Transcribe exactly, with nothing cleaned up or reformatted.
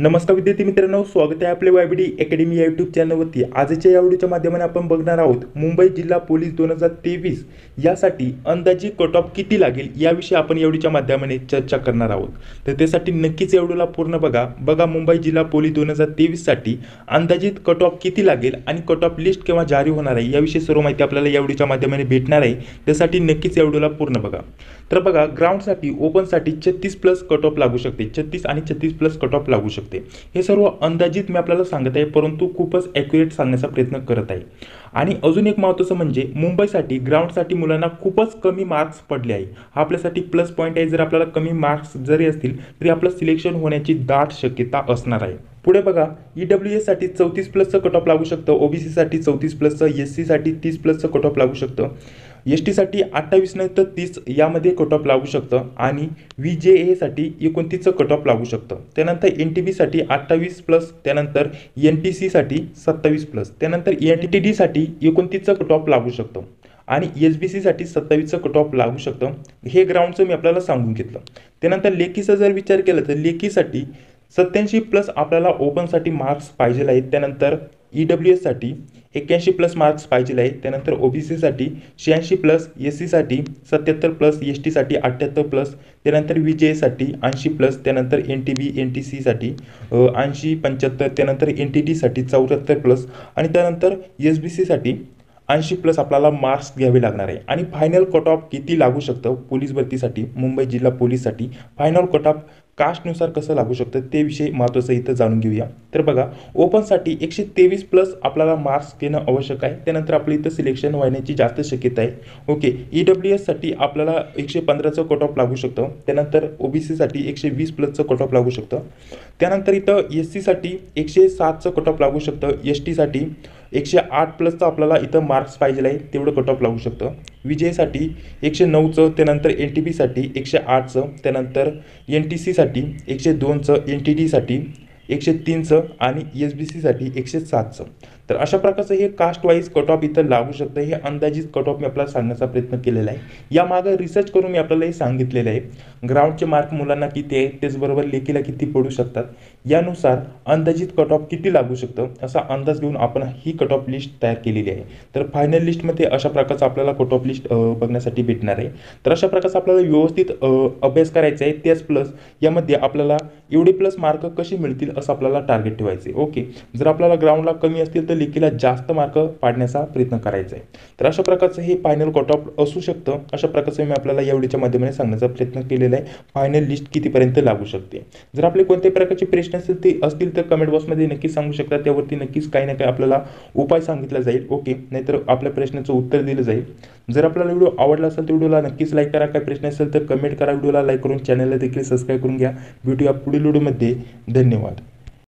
नमस्कार विद्यार्थी मित्रांनो, स्वागत आहे आपले व्हीबीडी अकॅडमी या यूट्यूब चॅनलवरती। आजच्या या व्हिडिओच्या माध्यमाने आपण बघणार आहोत मुंबई जिल्हा पोलीस दोन हजार तेवीस यासाठी अंदाजी कट ऑफ किती लागेल याविषयी आपण या व्हिडिओच्या माध्यमाने चर्चा करणार आहोत। तर त्यासाठी नक्कीच या व्हिडिओला पूर्ण बघा। बघा, मुंबई जिल्हा पोलीस दोन हजार तेवीससाठी अंदाजित कट ऑफ किती लागेल आणि कट ऑफ लिस्ट केव्हा जारी होणार आहे याविषयी सर्व माहिती आपल्याला या व्हिडिओच्या माध्यमाने भेटणार आहे। त्यासाठी नक्कीच या व्हिडिओला पूर्ण बघा। तर बघा, ग्राउंडसाठी ओपनसाठी छत्तीस प्लस कट ऑफ लागू शकते, छत्तीस आणि छत्तीस प्लस कट ऑफ लागू शकते। हे सर्व अंदाजित मी आपल्याला सांगत आहे, परंतु खूपच ॲक्युरेट सांगण्याचा प्रयत्न करत आहे। आणि अजून एक महत्त्वाचं म्हणजे मुंबईसाठी ग्राउंडसाठी मुलांना खूपच कमी मार्क्स पडले आहे, हा आपल्यासाठी प्लस पॉईंट आहे। जर आपल्याला कमी मार्क्स जरी असतील तरी आपलं सिलेक्शन होण्याची दाट शक्यता असणार आहे। पुढे बघा, ईडब्ल्यूएस साठी चौतीस प्लसचं कट ऑफ लागू शकतं, ओबीसी साठी चौतीस प्लसचं, एससी साठी तीस प्लसचं कट ऑफ लागू शकतं, एस टी साठी अठ्ठावीस नाही तर तीस यामध्ये कट ऑफ लागू शकतं आणि व्हीजेए साठी एकोणतीसचं कट ऑफ लागू शकतं। त्यानंतर एन टी पी साठी अठ्ठावीस प्लस, त्यानंतर एन टी सी साठी सत्तावीस प्लस, त्यानंतर एन टी टी डी साठी एकोणतीसचं कट ऑफ लागू शकतं आणि एसबीसी साठी सत्तावीसचं कट ऑफ लागू शकतं। हे ग्राउंडचं मी आपल्याला सांगून घेतलं। त्यानंतर लेखीचा जर विचार केला तर लेखीसाठी सत्याऐंशी प्लस आपल्याला ओपनसाठी मार्क्स पाहिजे आहेत, त्यानंतर ईडब्ल्यूएस साठी एक्याऐंशी प्लस मार्क्स पाहिजे आहेत, त्यानंतर ओबीसी साठी शहाऐंशी प्लस, एससी साठी सत्याहत्तर प्लस, एस टी साठी अठ्ठ्याहत्तर प्लस, त्यानंतर व्हीजेए साठी ऐंशी प्लस, त्यानंतर N T B N T C साठी ऐंशी पंच्याहत्तर, त्यानंतर एन टी टी साठी चौऱ्याहत्तर प्लस आणि त्यानंतर एस बी सी साठी ऐंशी प्लस आपल्याला मार्क्स घ्यावे लागणार आहे। आणि फायनल कट ऑफ किती लागू शकतं पोलीस भरतीसाठी मुंबई जिल्हा पोलीससाठी, फायनल कट ऑफ कास्टनुसार कसं लागू शकतं ते विषय महत्त्वाचं इथं जाणून घेऊया। तर बघा, ओपनसाठी एकशे तेवीस प्लस आपल्याला मार्क्स घेणं आवश्यक आहे, त्यानंतर आपलं इथं सिलेक्शन होण्याची जास्त शक्यता आहे। ओके, ई डब्ल्यू एससाठी आपल्याला एकशे पंधराचं कट ऑफ लागू शकतं, त्यानंतर ओबीसीसाठी एकशे वीस प्लसचं कट ऑफ लागू शकतं, त्यानंतर इथं एस सीसाठी एकशे सातचं कट ऑफ लागू शकतं, एस टीसाठी एकशे आठ प्लसचं आपल्याला इथं मार्क्स पाहिजे आहे तेवढं कट ऑफ लागू शकतं, विजयसाठी एकशे नऊचं, त्यानंतर एन टी पीसाठी एकशे आठचं, त्यानंतर एन टी सीसाठी एकशे दोनचं, एन टी डीसाठी एकशे तीनचं आणि एस बी सीसाठी एकशे सातचं। तर अशा प्रकारचं हे कास्ट वाईज कट ऑफ इथं लागू शकतं। हे अंदाजित कट ऑफ मी आपल्याला सांगण्याचा प्रयत्न केलेला आहे, यामागं रिसर्च करून मी आपल्याला हे सांगितलेलं आहे। ग्राउंडचे मार्क मुलांना किती आहेत त्याचबरोबर लेखीला किती पडू शकतात यानुसार अंदाजित कट ऑफ किती लागू शकतं असा अंदाज घेऊन आपण ही कट ऑफ लिस्ट तयार केलेली आहे। तर फायनल लिस्टमध्ये अशा प्रकारचं आपल्याला कट ऑफ लिस्ट बघण्यासाठी भेटणार आहे। तर अशा प्रकारचं आपल्याला व्यवस्थित अभ्यास करायचा आहे, त्याच प्लस यामध्ये आपल्याला एवढे प्लस मार्क कसे मिळतील असं आपल्याला टार्गेट ठेवायचे। ओके, जर आपल्याला ग्राउंडला कमी असतील तर लेखीला जास्त मार्क पाडण्याचा प्रयत्न करायचा आहे। तर अशा प्रकारचं हे फायनल कट ऑफ असू शकतं, अशा प्रकारचं मी आपल्याला या व्हिडिओच्या माध्यमाने सांगण्याचा प्रयत्न केलेला आहे। फायनल लिस्ट कितीपर्यंत लागू शकते, जर आपले कोणत्याही प्रकारचे प्रश्न असतील ते असतील तर कमेंट बॉक्समध्ये नक्की सांगू शकता, त्यावरती नक्कीच काही ना काही आपल्याला उपाय सांगितला जाईल। ओके, नाहीतर आपल्या प्रश्नाचं उत्तर दिलं जाईल। जर आपल्याला व्हिडिओ आवडला असेल तर व्हिडिओला नक्कीच लाईक करा, काही प्रश्न असेल तर कमेंट करा, व्हिडिओला लाईक करून चॅनलला देखील सबस्क्राईब करून घ्या। भेटूया पुढील व्हिडिओमध्ये, धन्यवाद।